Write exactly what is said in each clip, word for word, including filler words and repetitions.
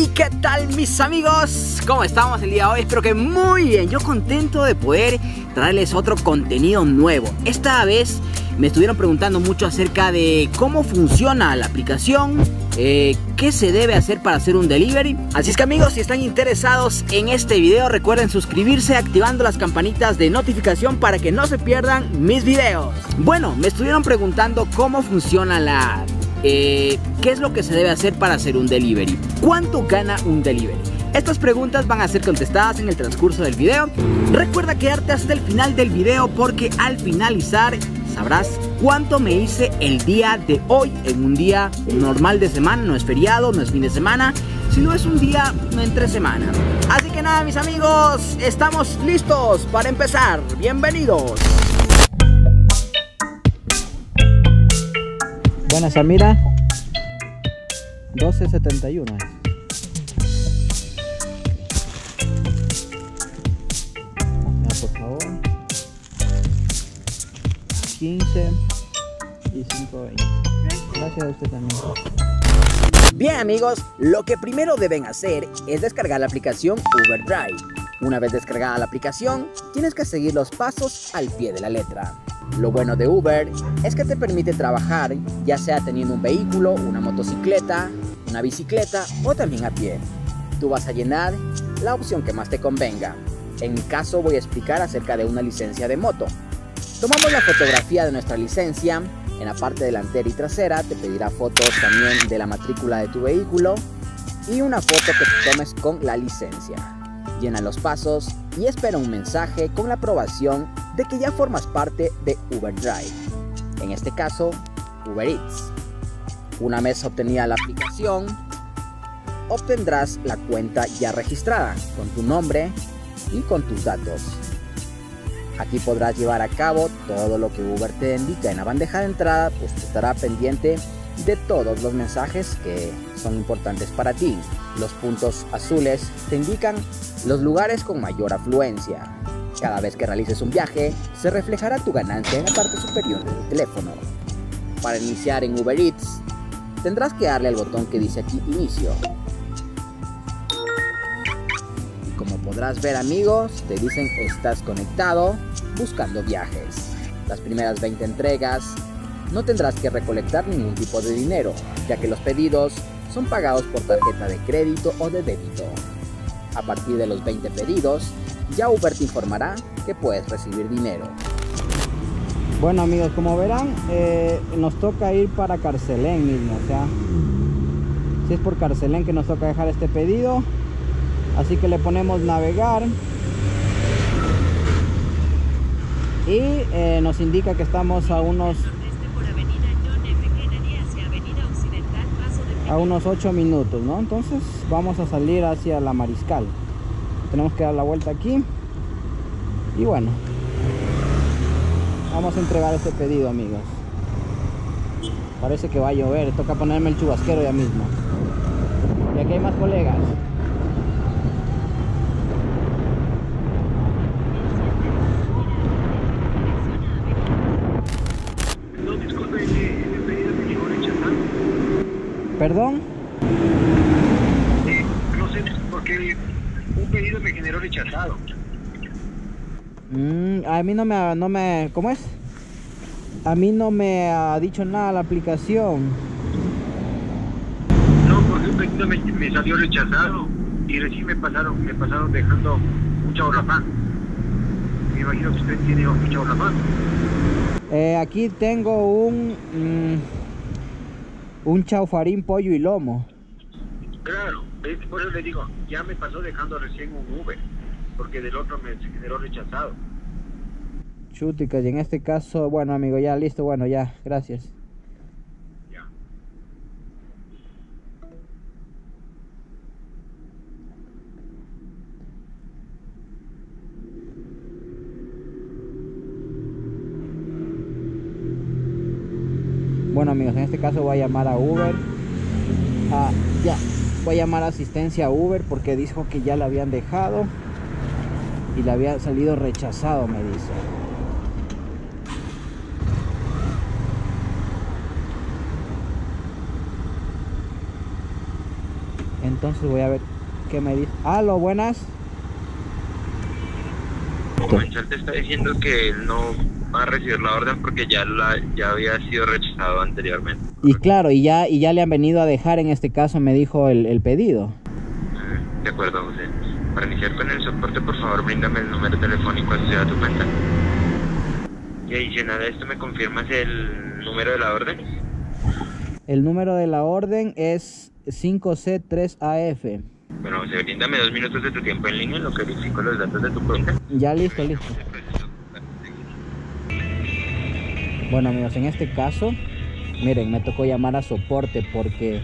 ¿Y qué tal, mis amigos? ¿Cómo estamos el día de hoy? Espero que muy bien. Yo contento de poder traerles otro contenido nuevo. Esta vez me estuvieron preguntando mucho acerca de cómo funciona la aplicación, eh, qué se debe hacer para hacer un delivery. Así es que, amigos, si están interesados en este video, recuerden suscribirse activando las campanitas de notificación para que no se pierdan mis videos. Bueno, me estuvieron preguntando cómo funciona la app. Eh, ¿Qué es lo que se debe hacer para hacer un delivery? ¿Cuánto gana un delivery? Estas preguntas van a ser contestadas en el transcurso del video. Recuerda quedarte hasta el final del video, porque al finalizar sabrás cuánto me hice el día de hoy. En un día normal de semana, no es feriado, no es fin de semana, sino es un día entre semana. Así que nada, mis amigos, estamos listos para empezar. Bienvenidos. Buenas, Samira. doce setenta y uno. Ya, por favor. quince y cinco veinte. Gracias a usted también. Bien, amigos, lo que primero deben hacer es descargar la aplicación Uber Drive. Una vez descargada la aplicación, tienes que seguir los pasos al pie de la letra. Lo bueno de Uber es que te permite trabajar, ya sea teniendo un vehículo, una motocicleta, una bicicleta o también a pie. Tú vas a llenar la opción que más te convenga. En mi caso, voy a explicar acerca de una licencia de moto. Tomamos la fotografía de nuestra licencia. En la parte delantera y trasera te pedirá fotos también de la matrícula de tu vehículo y una foto que tomes con la licencia. Llena los pasos y espera un mensaje con la aprobación de que ya formas parte de Uber Drive, en este caso Uber Eats. Una vez obtenida la aplicación, obtendrás la cuenta ya registrada con tu nombre y con tus datos. Aquí podrás llevar a cabo todo lo que Uber te indica en la bandeja de entrada, pues estará pendiente de todos los mensajes que son importantes para ti. Los puntos azules te indican los lugares con mayor afluencia. Cada vez que realices un viaje, se reflejará tu ganancia en la parte superior del teléfono. Para iniciar en Uber Eats, tendrás que darle al botón que dice aquí Inicio. Y como podrás ver, amigos, te dicen estás conectado, buscando viajes. Las primeras veinte entregas no tendrás que recolectar ningún tipo de dinero, ya que los pedidos son pagados por tarjeta de crédito o de débito. A partir de los veinte pedidos, ya Uber te informará que puedes recibir dinero. Bueno, amigos, como verán, eh, nos toca ir para Carcelén mismo, o sea, si es por Carcelén que nos toca dejar este pedido, así que le ponemos navegar y eh, nos indica que estamos a unos a unos ocho minutos, ¿no? Entonces vamos a salir hacia la Mariscal. Tenemos que dar la vuelta aquí y bueno, vamos a entregar este pedido, amigos. Parece que va a llover, toca ponerme el chubasquero ya mismo. Y aquí hay más colegas. ¿Perdón? Eh, no sé por qué un pedido me generó rechazado. Mm, a mí no me, no me... ¿Cómo es? A mí no me ha dicho nada la aplicación. No, porque un pedido me, me salió rechazado y recién me pasaron, me pasaron dejando un chabolapán. Me imagino que usted tiene un chabolapán. Eh, aquí tengo un... Mm, un chaufarín, pollo y lomo. Claro, por eso le digo, ya me pasó dejando recién un Uber, porque del otro me generó rechazado. Chútica, y en este caso, bueno, amigo, ya listo, bueno, ya, gracias. Ya. Bueno, amigos, en este caso voy a llamar a Uber. Ah, ya, voy a llamar a asistencia a Uber porque dijo que ya la habían dejado y la había salido rechazado, me dice. Entonces voy a ver qué me dice. Aló, buenas. Como el chat te está diciendo que él no va a recibir la orden porque ya la, ya había sido rechazado anteriormente. Y claro, y ya, y ya le han venido a dejar, en este caso me dijo el, el pedido. De acuerdo, José. Para iniciar con el soporte, por favor, bríndame el número telefónico asociado a tu cuenta. Y adicional a esto, ¿me confirmas el número de la orden? El número de la orden es cinco C tres A F. Bueno, José, bríndame dos minutos de tu tiempo en línea en lo que verifico los datos de tu cuenta. Ya listo, listo. Bueno, amigos, en este caso, miren, me tocó llamar a soporte porque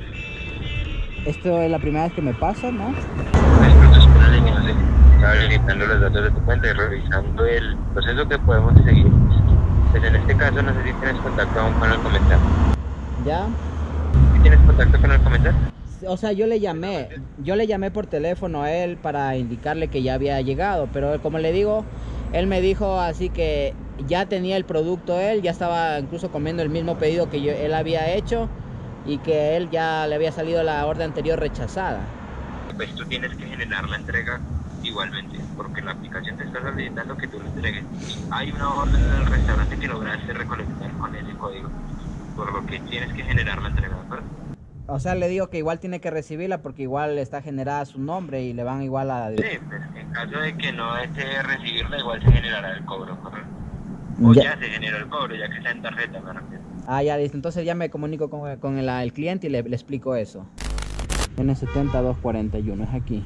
esto es la primera vez que me pasa, ¿no? Habilitando los datos de tu cuenta y revisando el proceso que podemos seguir. Pues en este caso, no sé si tienes contacto aún con el comensal. ¿Ya? ¿Sí tienes contacto con el comensal? O sea, yo le llamé, yo le llamé por teléfono a él para indicarle que ya había llegado, pero como le digo, él me dijo así que ya tenía el producto él, ya estaba incluso comiendo el mismo pedido que yo, él había hecho y que él ya le había salido la orden anterior rechazada. Pues tú tienes que generar la entrega igualmente, porque la aplicación te está solicitando que tú lo entregues. Hay una orden en el restaurante que lograste recolectar con ese código, por lo que tienes que generar la entrega, ¿verdad? O sea, le digo que igual tiene que recibirla porque igual está generada su nombre y le van igual a... Sí, pues en caso de que no esté recibirla, igual se generará el cobro, ¿correcto? O ya, ya se generó el cobro, ya que está en tarjeta, me refiero. Ah, ya, listo. Entonces ya me comunico con, con el, el cliente y le, le explico eso. N setenta dos cuarenta y uno, es aquí.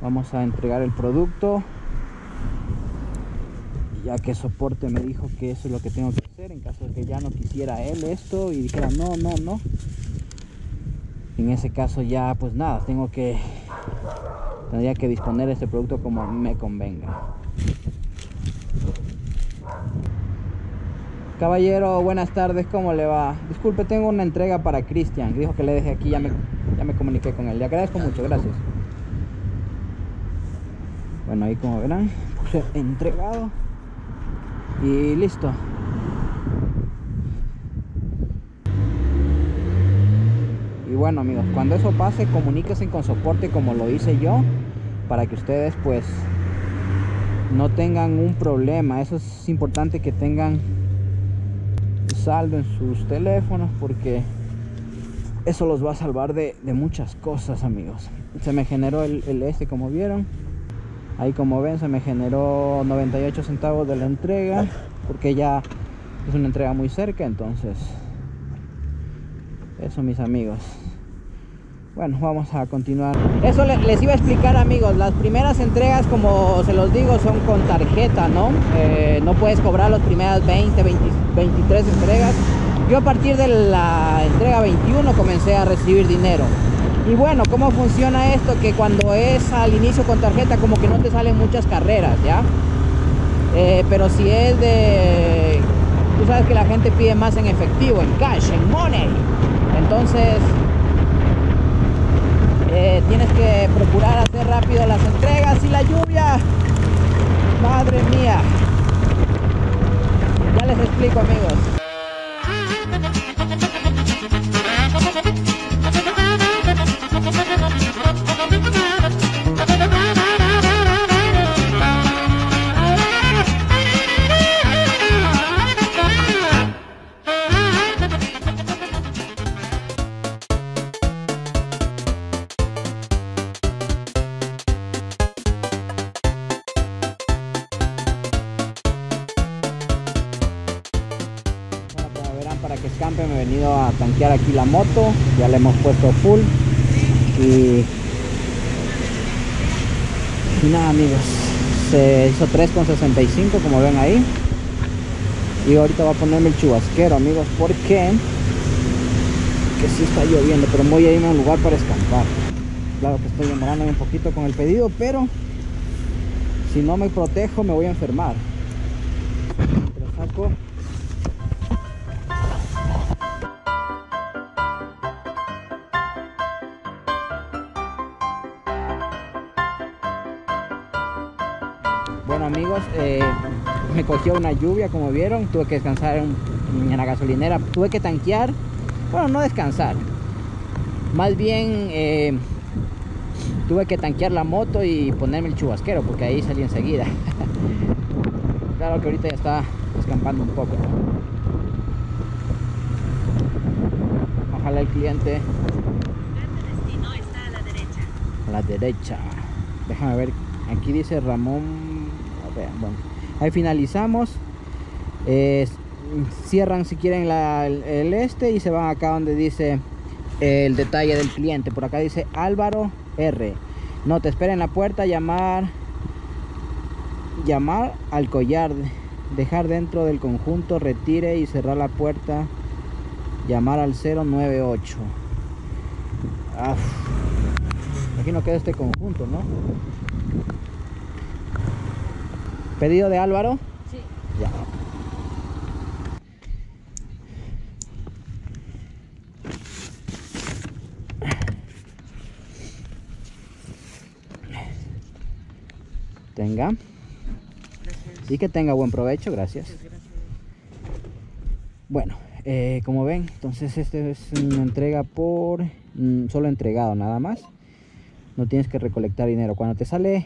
Vamos a entregar el producto, ya que soporte me dijo que eso es lo que tengo que hacer en caso de que ya no quisiera él esto y dijera no, no, no. En ese caso ya pues nada, tengo que, tendría que disponer de este producto como me convenga. Caballero, buenas tardes, ¿cómo le va? Disculpe, tengo una entrega para Cristian, dijo que le dejé aquí, ya me, ya me comuniqué con él, le agradezco mucho, gracias. Bueno, ahí como verán, puse entregado y listo. Y bueno, amigos, cuando eso pase, comuníquense con soporte como lo hice yo, para que ustedes pues no tengan un problema. Eso es importante, que tengan saldo en sus teléfonos, porque eso los va a salvar de, de muchas cosas, amigos. Se me generó el, el este, como vieron. Ahí como ven, se me generó noventa y ocho centavos de la entrega, porque ya es una entrega muy cerca, entonces eso, mis amigos. Bueno, vamos a continuar. Eso les iba a explicar, amigos. Las primeras entregas, como se los digo, son con tarjeta, ¿no? Eh, no puedes cobrar las primeras veinte, veintitrés entregas. Yo a partir de la entrega veintiuno comencé a recibir dinero. Y bueno, ¿cómo funciona esto? Que cuando es al inicio con tarjeta, como que no te salen muchas carreras, ¿ya? Eh, pero si es de... Tú sabes que la gente pide más en efectivo, en cash, en money. Entonces, eh, tienes que procurar hacer rápido las entregas. Y la lluvia, madre mía. Ya les explico, amigos. Me he venido a tanquear aquí la moto, ya le hemos puesto full y, y nada, amigos, se hizo tres con sesenta y cinco, como ven ahí. Y ahorita voy a ponerme el chubasquero, amigos, porque que sí está lloviendo, pero voy a irme a un lugar para escampar. Claro que estoy demorándome un poquito con el pedido, pero si no me protejo me voy a enfermar. Pero saco amigos, eh, me cogió una lluvia, como vieron, tuve que descansar en, en la gasolinera, tuve que tanquear, bueno, no descansar, Más bien eh, tuve que tanquear la moto y ponerme el chubasquero porque ahí salí enseguida. Claro que ahorita ya está escampando un poco. Ojalá el cliente... Destino está a la derecha. A la derecha. Déjame ver. Aquí dice Ramón. A ver, bueno. Ahí finalizamos. Eh, cierran si quieren la, el, el este y se van acá donde dice el detalle del cliente. Por acá dice Álvaro R. No te espera en la puerta, llamar llamar al collar, dejar dentro del conjunto, retire y cerrar la puerta, llamar al cero nueve ocho. Af. Aquí no queda este conjunto, ¿no? ¿Pedido de Álvaro? Sí. Ya. Tenga. Gracias. Y que tenga buen provecho, gracias. Gracias, gracias. Bueno, eh, como ven, entonces este es una entrega por mm, solo entregado nada más. No tienes que recolectar dinero. Cuando te sale,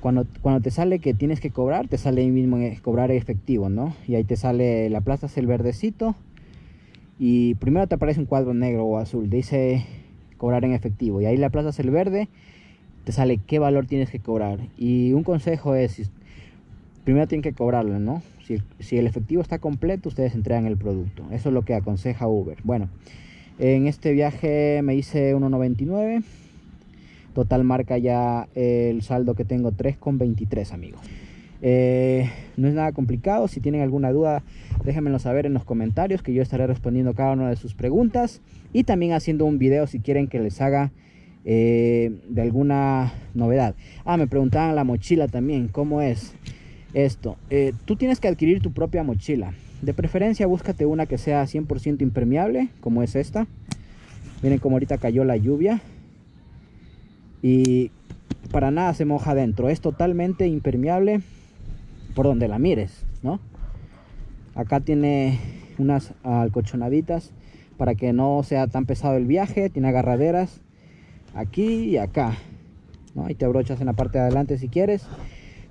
cuando, cuando te sale que tienes que cobrar, te sale ahí mismo cobrar efectivo, ¿no? Y ahí te sale, la plaza es el verdecito. Y primero te aparece un cuadro negro o azul, dice cobrar en efectivo. Y ahí la plaza es el verde. Te sale qué valor tienes que cobrar. Y un consejo es, primero tienen que cobrarlo, ¿no? Si, si el efectivo está completo, ustedes entregan el producto. Eso es lo que aconseja Uber. Bueno, en este viaje me hice uno noventa y nueve. Total marca ya el saldo que tengo tres con veintitrés, amigos. Eh, no es nada complicado. Si tienen alguna duda, déjenmelo saber en los comentarios, que yo estaré respondiendo cada una de sus preguntas. Y también haciendo un video si quieren que les haga... Eh, de alguna novedad. Ah, me preguntaban la mochila también. ¿Cómo es esto? Eh, tú tienes que adquirir tu propia mochila. De preferencia búscate una que sea cien por ciento impermeable, como es esta. Miren como ahorita cayó la lluvia y para nada se moja adentro. Es totalmente impermeable por donde la mires, ¿no? Acá tiene unas alcolchonaditas para que no sea tan pesado el viaje. Tiene agarraderas aquí y acá, ¿no? Y te abrochas en la parte de adelante si quieres.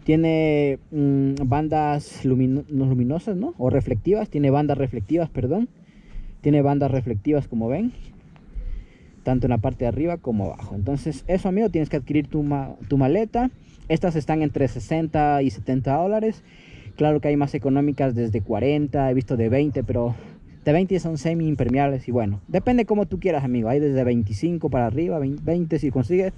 Tiene mmm, bandas lumino luminosas, ¿no? O reflectivas. Tiene bandas reflectivas, perdón. Tiene bandas reflectivas, como ven. Tanto en la parte de arriba como abajo. Entonces, eso, amigo, tienes que adquirir tu, ma tu maleta. Estas están entre sesenta y setenta dólares. Claro que hay más económicas desde cuarenta. He visto de veinte, pero... de veinte son semi impermeables y bueno, depende como tú quieras, amigo. Hay desde veinticinco para arriba, veinte si consigues,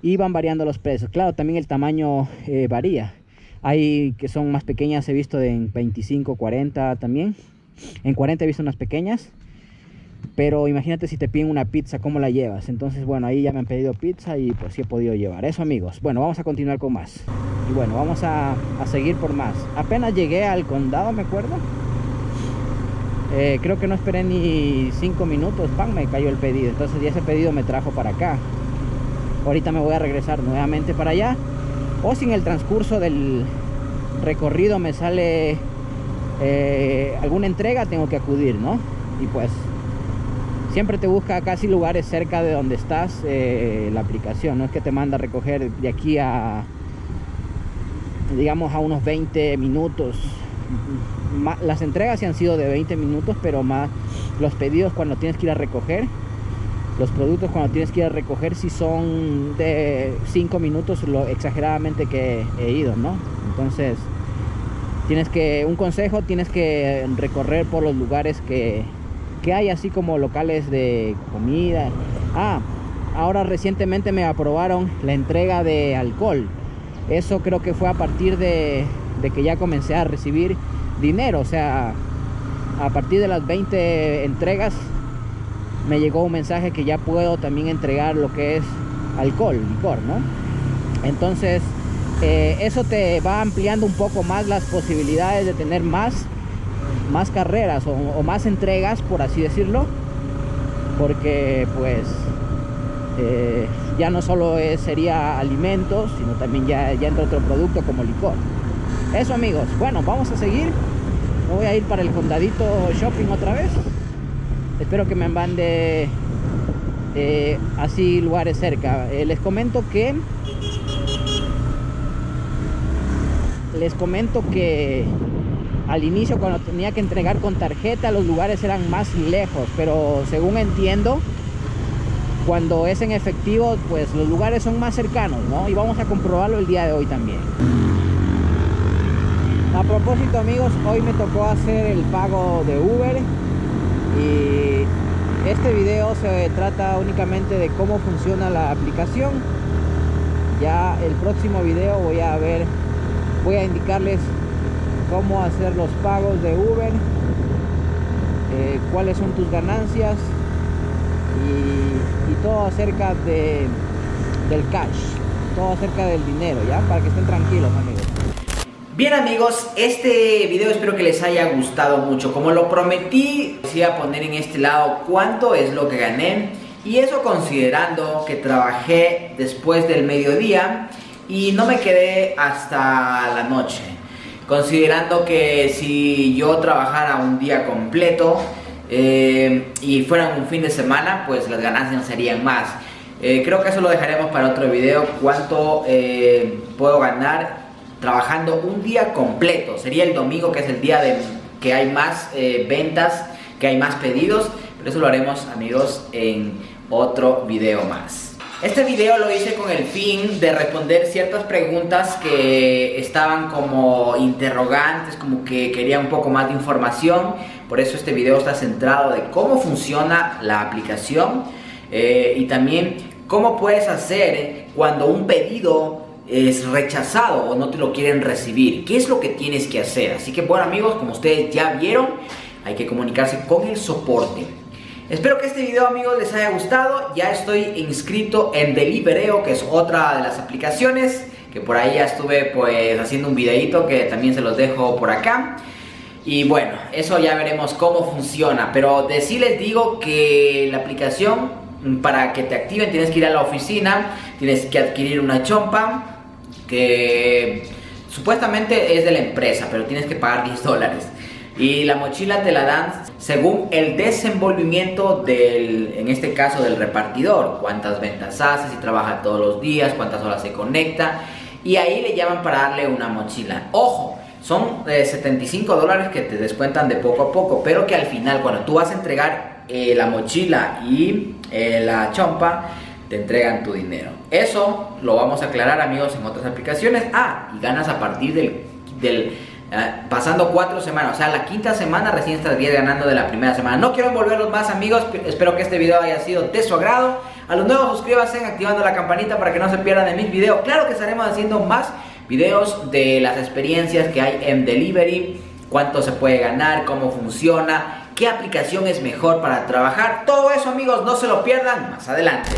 y van variando los precios. Claro, también el tamaño eh, varía. Hay que son más pequeñas, he visto de en veinticinco, cuarenta también. En cuarenta he visto unas pequeñas. Pero imagínate si te piden una pizza, ¿cómo la llevas? Entonces, bueno, ahí ya me han pedido pizza y pues sí he podido llevar. Eso, amigos. Bueno, vamos a continuar con más. Y bueno, vamos a, a seguir por más. Apenas llegué al condado, me acuerdo. Eh, creo que no esperé ni cinco minutos, ¡pam!, me cayó el pedido. Entonces ya ese pedido me trajo para acá. Ahorita me voy a regresar nuevamente para allá. O si en el transcurso del recorrido me sale eh, alguna entrega, tengo que acudir, ¿no? Y pues siempre te busca casi lugares cerca de donde estás eh, la aplicación. No es que te manda a recoger de aquí a, digamos, a unos veinte minutos. Las entregas sí han sido de veinte minutos, pero más los pedidos cuando tienes que ir a recoger los productos, cuando tienes que ir a recoger, si son de cinco minutos, lo exageradamente que he ido, ¿no? Entonces tienes que, un consejo, tienes que recorrer por los lugares que, que hay, así como locales de comida. Ah, ahora recientemente me aprobaron la entrega de alcohol. Eso creo que fue a partir de, de que ya comencé a recibir dinero. O sea, a partir de las veinte entregas me llegó un mensaje que ya puedo también entregar lo que es alcohol, licor, ¿no? Entonces eh, eso te va ampliando un poco más las posibilidades de tener más más carreras o, o más entregas, por así decirlo, porque pues eh, ya no solo es, sería alimentos, sino también ya, ya entra otro producto como licor. Eso, amigos. Bueno, vamos a seguir. Me voy a ir para el Condadito Shopping otra vez. Espero que me mande eh, así lugares cerca. Eh, les comento que les comento que al inicio, cuando tenía que entregar con tarjeta, los lugares eran más lejos, pero según entiendo, cuando es en efectivo, pues los lugares son más cercanos, ¿no? Y vamos a comprobarlo el día de hoy también. A propósito, amigos, hoy me tocó hacer el pago de Uber, y este video se trata únicamente de cómo funciona la aplicación. Ya el próximo video voy a ver, voy a indicarles cómo hacer los pagos de Uber, eh, cuáles son tus ganancias y, y todo acerca de, del cash, todo acerca del dinero, ¿ya? Para que estén tranquilos, amigos. Bien, amigos, este video espero que les haya gustado mucho. Como lo prometí, les iba a poner en este lado cuánto es lo que gané, y eso considerando que trabajé después del mediodía y no me quedé hasta la noche. Considerando que si yo trabajara un día completo eh, y fuera un fin de semana, pues las ganancias serían más. Eh, creo que eso lo dejaremos para otro video, cuánto eh, puedo ganar trabajando un día completo. Sería el domingo, que es el día de, que hay más eh, ventas, que hay más pedidos, pero eso lo haremos, amigos, en otro video más. Este video lo hice con el fin de responder ciertas preguntas que estaban como interrogantes, como que quería un poco más de información. Por eso este video está centrado de cómo funciona la aplicación, eh, y también cómo puedes hacer cuando un pedido es rechazado o no te lo quieren recibir. ¿Qué es lo que tienes que hacer? Así que bueno, amigos, como ustedes ya vieron, hay que comunicarse con el soporte. Espero que este video, amigos, les haya gustado. Ya estoy inscrito en Deliveroo, que es otra de las aplicaciones, que por ahí ya estuve pues haciendo un videito que también se los dejo por acá. Y bueno, eso ya veremos cómo funciona. Pero de sí les digo que la aplicación, para que te activen, tienes que ir a la oficina, tienes que adquirir una chompa, que supuestamente es de la empresa, pero tienes que pagar diez dólares. Y la mochila te la dan según el desenvolvimiento del, en este caso, del repartidor. Cuántas ventas hace, si trabaja todos los días, cuántas horas se conecta. Y ahí le llaman para darle una mochila. Ojo, son eh, setenta y cinco dólares que te descuentan de poco a poco. Pero que al final, cuando tú vas a entregar eh, la mochila y eh, la chompa, te entregan tu dinero. Eso lo vamos a aclarar, amigos, en otras aplicaciones. Ah, y ganas a partir del... del pasando cuatro semanas, o sea, la quinta semana recién estarías ganando de la primera semana. No quiero envolverlos más, amigos, espero que este video haya sido de su agrado. A los nuevos, suscríbanse activando la campanita para que no se pierdan de mis videos. Claro que estaremos haciendo más videos de las experiencias que hay en Delivery, cuánto se puede ganar, cómo funciona, qué aplicación es mejor para trabajar. Todo eso, amigos, no se lo pierdan más adelante.